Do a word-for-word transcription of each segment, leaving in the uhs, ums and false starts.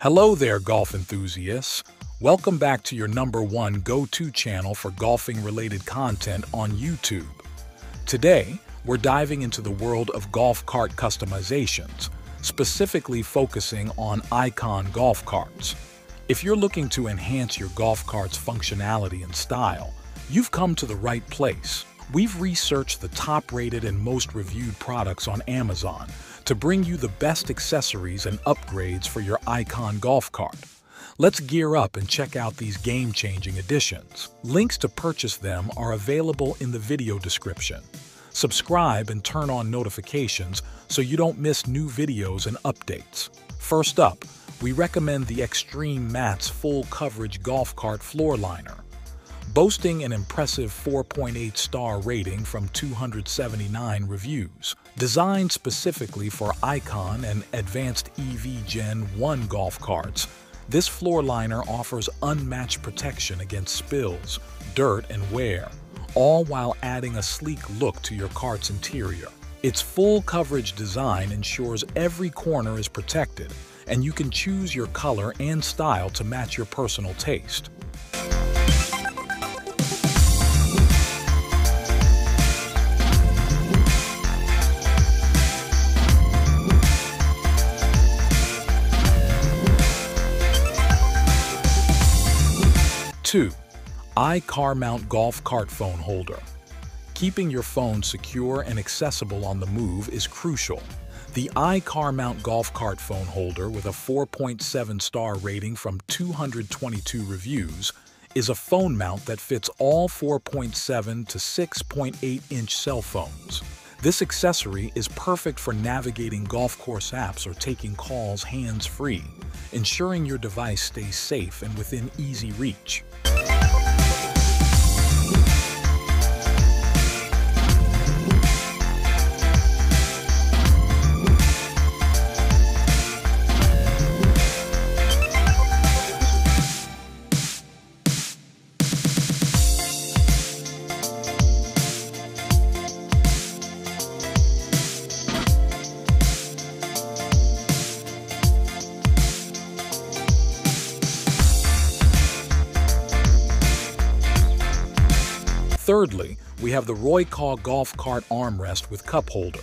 Hello there, golf enthusiasts. Welcome back to your number one go-to channel for golfing-related content on YouTube. Today, we're diving into the world of golf cart customizations, specifically focusing on ICON golf carts. If you're looking to enhance your golf cart's functionality and style, you've come to the right place. We've researched the top-rated and most reviewed products on Amazon to bring you the best accessories and upgrades for your ICON golf cart. Let's gear up and check out these game-changing additions. Links to purchase them are available in the video description. Subscribe and turn on notifications so you don't miss new videos and updates. First up, we recommend the Xtreme Mats Full Coverage Golf Cart Floor Liner. Boasting an impressive four point eight star rating from two hundred seventy-nine reviews, designed specifically for ICON and Advanced E V Gen one golf carts, this floor liner offers unmatched protection against spills, dirt, and wear, all while adding a sleek look to your cart's interior. Its full coverage design ensures every corner is protected, and you can choose your color and style to match your personal taste. two. ICARMOUNT Golf Cart Phone Holder. Keeping your phone secure and accessible on the move is crucial. The ICARMOUNT Golf Cart Phone Holder, with a four point seven star rating from two hundred twenty-two reviews, is a phone mount that fits all four point seven to six point eight inch cell phones. This accessory is perfect for navigating golf course apps or taking calls hands-free, ensuring your device stays safe and within easy reach. Thirdly, we have the Roykaw Golf Cart Armrest with Cup Holder.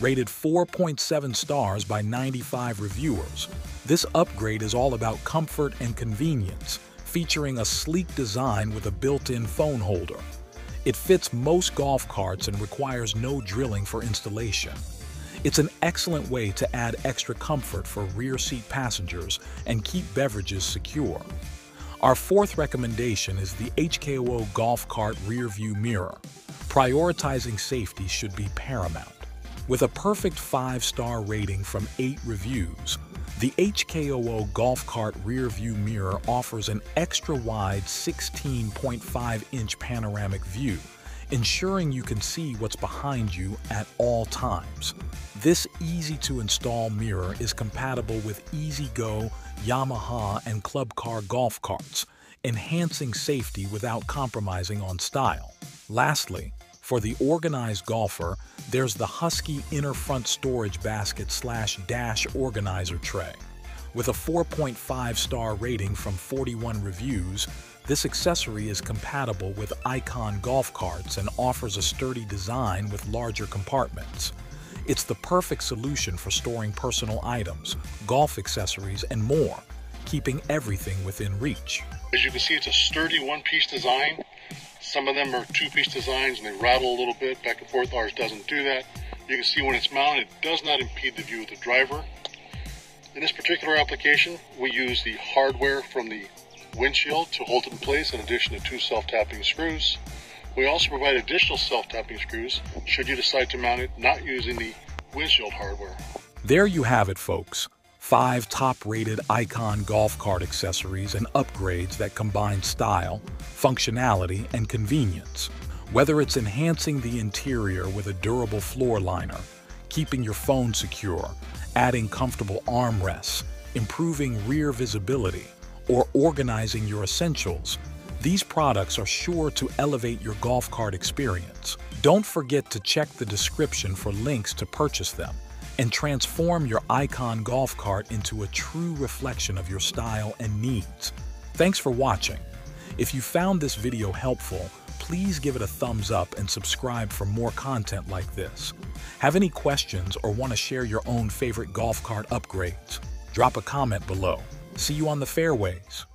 Rated four point seven stars by ninety-five reviewers, this upgrade is all about comfort and convenience, featuring a sleek design with a built-in phone holder. It fits most golf carts and requires no drilling for installation. It's an excellent way to add extra comfort for rear seat passengers and keep beverages secure. Our fourth recommendation is the H K O O Golf Cart Rear View Mirror. Prioritizing safety should be paramount. With a perfect five star rating from eight reviews, the H K O O Golf Cart Rear View Mirror offers an extra-wide sixteen point five inch panoramic view, ensuring you can see what's behind you at all times. This easy-to-install mirror is compatible with EasyGo, Yamaha, and Club Car golf carts, enhancing safety without compromising on style. Lastly, for the organized golfer, there's the Husky Inner Front Storage Basket slash Dash Organizer Tray. With a four point five star rating from forty-one reviews, this accessory is compatible with ICON golf carts and offers a sturdy design with larger compartments. It's the perfect solution for storing personal items, golf accessories, and more, keeping everything within reach. As you can see, it's a sturdy one-piece design. Some of them are two-piece designs and they rattle a little bit back and forth. Ours doesn't do that. You can see when it's mounted, it does not impede the view of the driver. In this particular application, we use the hardware from the windshield to hold it in place, in addition to two self-tapping screws. We also provide additional self-tapping screws should you decide to mount it not using the windshield hardware. There you have it, folks. Five top-rated ICON golf cart accessories and upgrades that combine style, functionality, and convenience. Whether it's enhancing the interior with a durable floor liner, keeping your phone secure, adding comfortable armrests, improving rear visibility, or organizing your essentials, these products are sure to elevate your golf cart experience. Don't forget to check the description for links to purchase them, and transform your ICON golf cart into a true reflection of your style and needs. Thanks for watching. If you found this video helpful, please give it a thumbs up and subscribe for more content like this. Have any questions or want to share your own favorite golf cart upgrades? Drop a comment below. See you on the fairways.